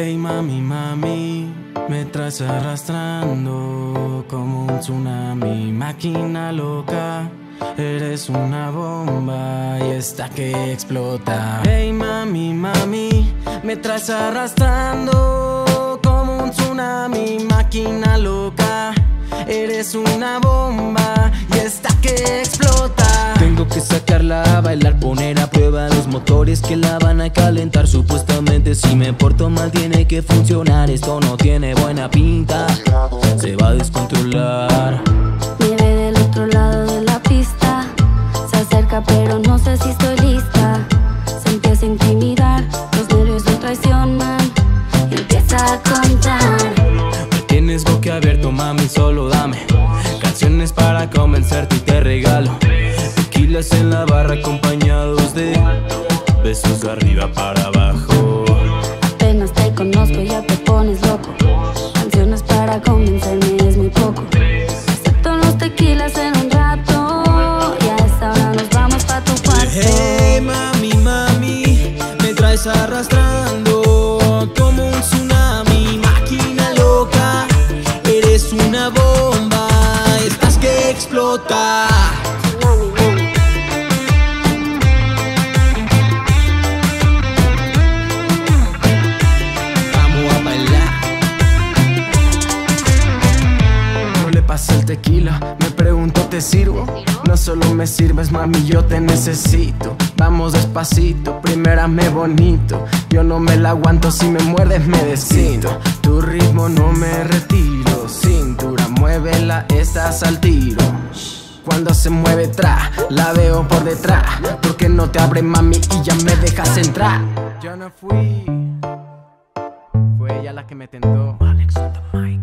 Ey mami, mami, me traes arrastrando como un tsunami. Máquina loca, eres una bomba y esta que explota. Ey mami, mami, me traes arrastrando como un tsunami. Máquina loca, eres una bomba y esta que explota. Tengo que sacarla a bailar, poner a prueba los motores que la van a calentar. Supuestamente si me porto mal tiene que funcionar. Esto no tiene buena pinta, se va a descontrolar. Me ve del otro lado de la pista, se acerca pero no sé si estoy lista. Se empieza a intimidar, los nervios lo traicionan y empieza a contar. Tienes boca abierto, mami, solo dame canciones para convencerte y te regalo tequilas en la barra acompañados de besos de arriba para abajo. Apenas te conozco y ya te pones loco. Canciones para convencerme es muy poco. Acepto los tequilas en un rato y a esta hora nos vamos pa' tu cuarto. Hey, mami, mami, me traes arrastrando como un tsunami. Máquina loca, eres una bomba, estás que explota. Tsunami, mami. Vamos a bailar. No le pasa el tequila, me pregunto ¿te sirvo? No solo me sirves, mami, yo te necesito. Vamos despacito, primera me bonito. Yo no me la aguanto, si me muerdes me desquito. Tu ritmo no me retiro, cintura muévela, estás al tiro. Cuando se mueve tra, la veo por detrás. Porque no te abre, mami, y ya me dejas entrar. Yo no fui, fue ella la que me tentó. Alex on the mic.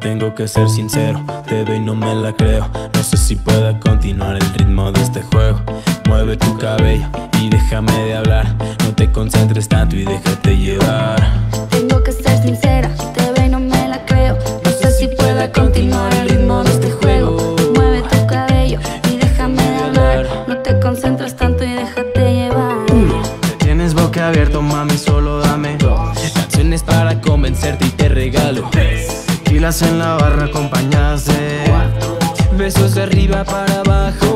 Tengo que ser sincero, te veo y no me la creo. No sé si pueda continuar el ritmo de este juego. Mueve tu cabello y déjame de hablar. No te concentres tanto y déjate llevar. Tengo que ser sincera, te veo y no me la creo. No sé si pueda continuar el ritmo de este juego. Mueve tu cabello y déjame de hablar. No te concentres tanto y déjate llevar. Tienes boca abierta, mami, solo dame canciones para convencerte y te regalo tequilas en la barra acompañadas de besos de arriba para abajo.